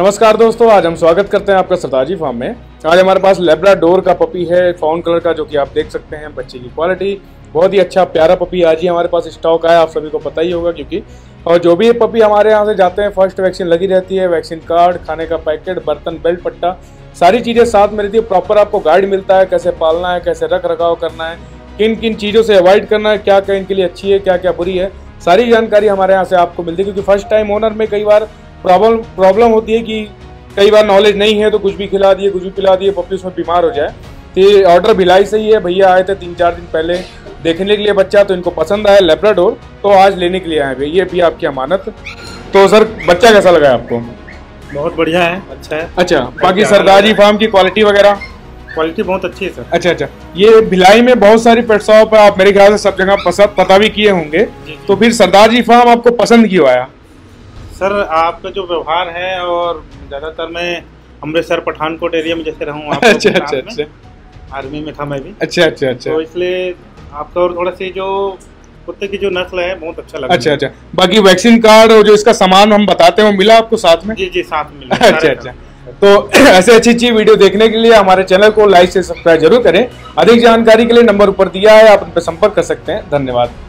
नमस्कार दोस्तों, आज हम स्वागत करते हैं आपका सरदार जी फार्म में। आज हमारे पास लैब्राडोर का पपी है, फाउन कलर का, जो कि आप देख सकते हैं। बच्चे की क्वालिटी बहुत ही अच्छा प्यारा पपी आज ही हमारे पास स्टॉक आया, आप सभी को पता ही होगा क्योंकि। और जो भी ये पपी हमारे यहाँ से जाते हैं, फर्स्ट वैक्सीन लगी रहती है, वैक्सीन कार्ड, खाने का पैकेट, बर्तन, बेल्ट, पट्टा, सारी चीज़ें साथ में रहती है। प्रॉपर आपको गाइड मिलता है, कैसे पालना है, कैसे रख रखाव करना है, किन किन चीज़ों से अवॉइड करना है, क्या क्या इनके लिए अच्छी है, क्या क्या बुरी है, सारी जानकारी हमारे यहाँ से आपको मिलती है। क्योंकि फर्स्ट टाइम ओनर में कई बार प्रॉब्लम होती है कि कई बार नॉलेज नहीं है तो कुछ भी खिला दिए, कुछ भी पिला दिए, पपी उसमें बीमार हो जाए। तो ये ऑर्डर भिलाई से ही है, भैया आए थे 3-4 दिन पहले देखने के लिए बच्चा, तो इनको पसंद आया लैब्राडोर, तो आज लेने के लिए आए भैया। ये भी आपकी अमानत। तो सर, बच्चा कैसा लगा आपको? बहुत बढ़िया है, अच्छा है। अच्छा, बाकी सरदार जी फार्म की क्वालिटी वगैरह? क्वालिटी बहुत अच्छी है सर। अच्छा, ये भिलाई में बहुत सारी पेट शॉप है, आप मेरे ख्याल से सब जगह पता भी किए होंगे, तो फिर सरदार जी फार्म आपको पसंद क्यों आया? सर, आपका जो व्यवहार है, और ज़्यादातर मैं अमृतसर पठानकोट एरिया में जैसे रहूँ, अच्छा, आर्मी में था मैं भी, अच्छा, तो इसलिए आपका और थोड़ा सी जो कुत्ते की जो नस्ल है बहुत अच्छा लगा। अच्छा, बाकी वैक्सीन कार्ड और जो इसका सामान हम बताते हैं वो मिला आपको साथ में? जी, साथ में मिला। अच्छा, तो ऐसे अच्छी अच्छी वीडियो देखने के लिए हमारे चैनल को लाइक से सब्सक्राइब जरूर करें। अधिक जानकारी के लिए नंबर ऊपर दिया है, आप उन पर संपर्क कर सकते हैं। धन्यवाद।